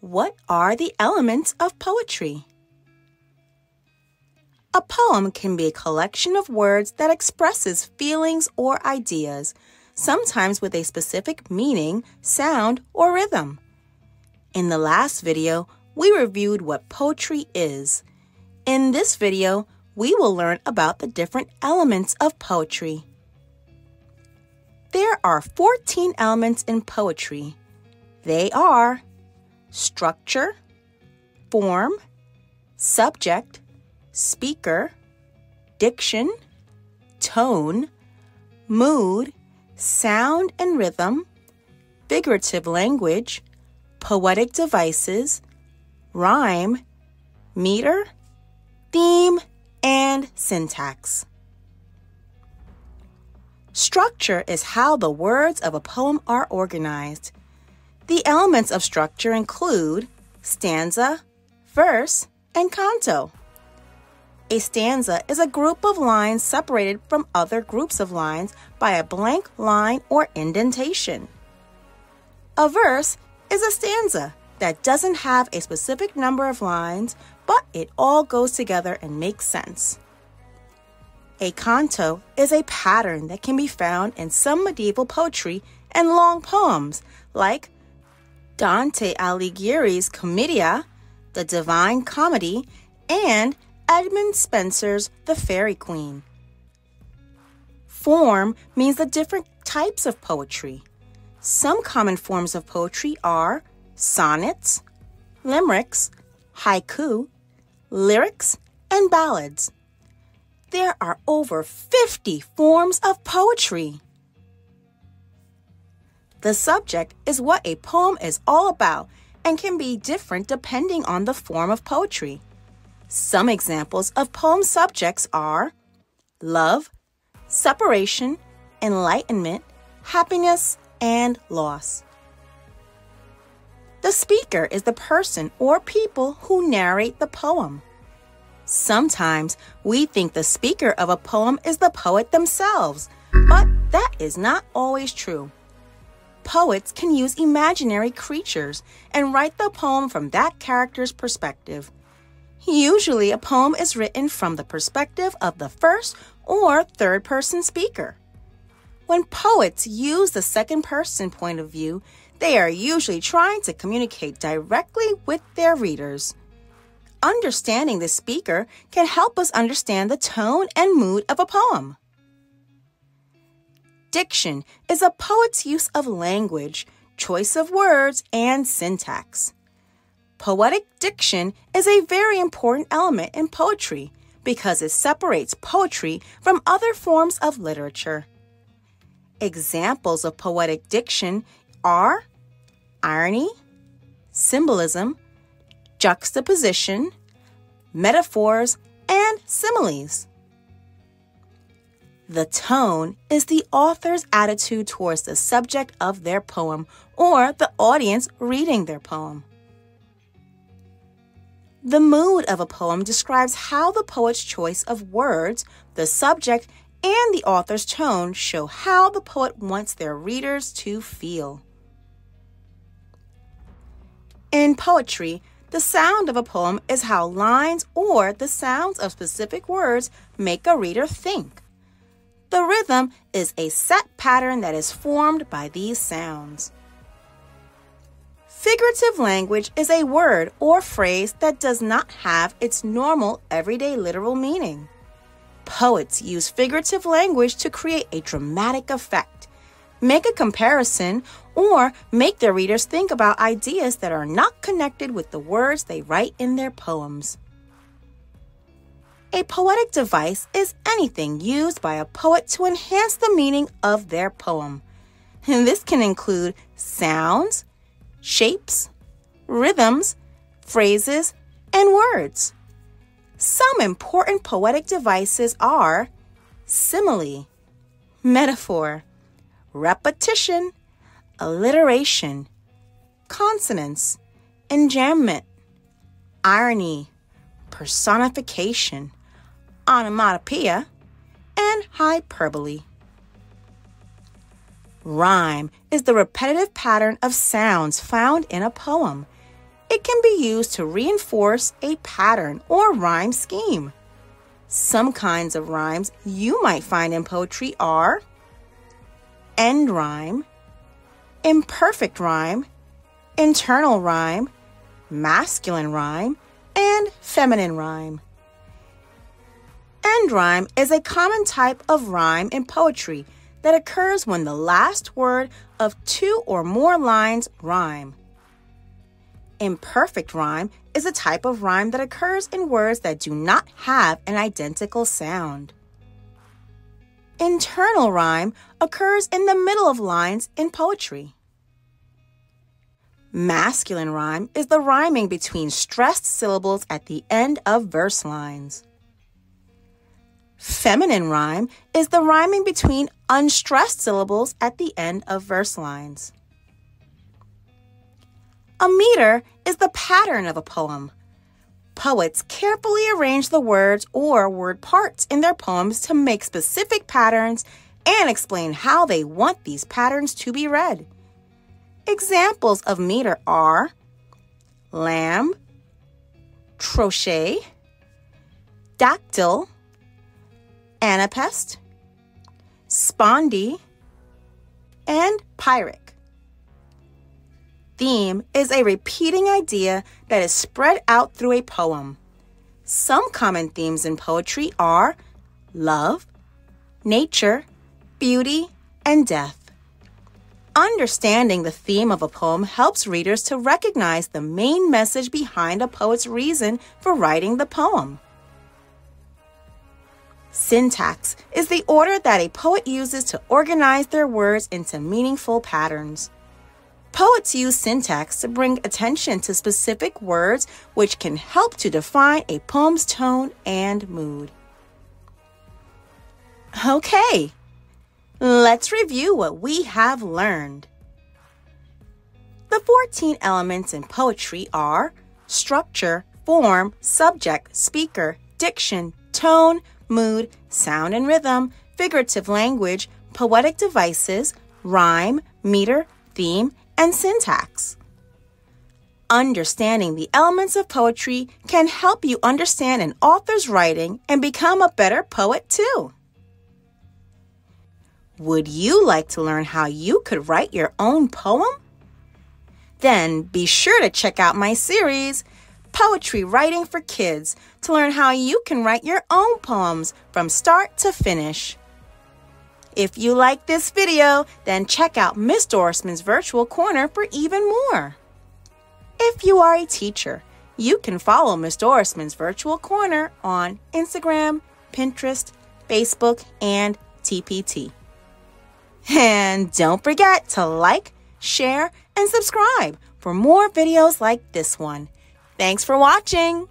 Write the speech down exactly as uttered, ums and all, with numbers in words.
What are the elements of poetry? A poem can be a collection of words that expresses feelings or ideas, sometimes with a specific meaning, sound, or rhythm. In the last video, we reviewed what poetry is. In this video, we will learn about the different elements of poetry. There are fourteen elements in poetry. They are structure, form, subject, speaker, diction, tone, mood, sound and rhythm, figurative language, poetic devices, rhyme, meter, theme, and syntax. Structure is how the words of a poem are organized. The elements of structure include stanza, verse, and canto. A stanza is a group of lines separated from other groups of lines by a blank line or indentation. A verse is a stanza that doesn't have a specific number of lines, but it all goes together and makes sense. A canto is a pattern that can be found in some medieval poetry and long poems, like Dante Alighieri's Commedia, The Divine Comedy, and Edmund Spenser's The Faerie Queene. Form means the different types of poetry. Some common forms of poetry are sonnets, limericks, haiku, lyrics, and ballads. There are over fifty forms of poetry. The subject is what a poem is all about and can be different depending on the form of poetry. Some examples of poem subjects are love, separation, enlightenment, happiness, and loss. The speaker is the person or people who narrate the poem. Sometimes we think the speaker of a poem is the poet themselves, but that is not always true. Poets can use imaginary creatures and write the poem from that character's perspective. Usually, a poem is written from the perspective of the first or third person speaker. When poets use the second person point of view, they are usually trying to communicate directly with their readers. Understanding the speaker can help us understand the tone and mood of a poem. Diction is a poet's use of language, choice of words, and syntax. Poetic diction is a very important element in poetry because it separates poetry from other forms of literature. Examples of poetic diction are irony, symbolism, juxtaposition, metaphors, and similes. The tone is the author's attitude towards the subject of their poem or the audience reading their poem. The mood of a poem describes how the poet's choice of words, the subject, and the author's tone show how the poet wants their readers to feel. In poetry, the sound of a poem is how lines or the sounds of specific words make a reader think. The rhythm is a set pattern that is formed by these sounds. Figurative language is a word or phrase that does not have its normal, everyday literal meaning. Poets use figurative language to create a dramatic effect, make a comparison, or make their readers think about ideas that are not connected with the words they write in their poems. A poetic device is anything used by a poet to enhance the meaning of their poem. And this can include sounds, shapes, rhythms, phrases, and words. Some important poetic devices are simile, metaphor, repetition, alliteration, consonance, enjambment, irony, personification, onomatopoeia, and hyperbole. Rhyme is the repetitive pattern of sounds found in a poem. It can be used to reinforce a pattern or rhyme scheme. Some kinds of rhymes you might find in poetry are end rhyme, imperfect rhyme, internal rhyme, masculine rhyme, and feminine rhyme. End rhyme is a common type of rhyme in poetry that occurs when the last word of two or more lines rhyme. Imperfect rhyme is a type of rhyme that occurs in words that do not have an identical sound. Internal rhyme occurs in the middle of lines in poetry. Masculine rhyme is the rhyming between stressed syllables at the end of verse lines. Feminine rhyme is the rhyming between unstressed syllables at the end of verse lines. A meter is the pattern of a poem. Poets carefully arrange the words or word parts in their poems to make specific patterns and explain how they want these patterns to be read. Examples of meter are lamb, trochet, dactyl, anapest, spondy, and pyrrhic. Theme is a repeating idea that is spread out through a poem. Some common themes in poetry are love, nature, beauty, and death. Understanding the theme of a poem helps readers to recognize the main message behind a poet's reason for writing the poem. Syntax is the order that a poet uses to organize their words into meaningful patterns. Poets use syntax to bring attention to specific words, which can help to define a poem's tone and mood. Okay. Let's review what we have learned. The fourteen elements in poetry are structure, form, subject, speaker, diction, tone, mood, sound and rhythm, figurative language, poetic devices, rhyme, meter, theme, and syntax. Understanding the elements of poetry can help you understand an author's writing and become a better poet too. Would you like to learn how you could write your own poem? Then be sure to check out my series, Poetry Writing for Kids, to learn how you can write your own poems from start to finish. If you like this video, then check out Miz Dorismond's Virtual Corner for even more. If you are a teacher, you can follow Miz Dorismond's Virtual Corner on Instagram, Pinterest, Facebook, and T P T. And don't forget to like, share, and subscribe for more videos like this one. Thanks for watching!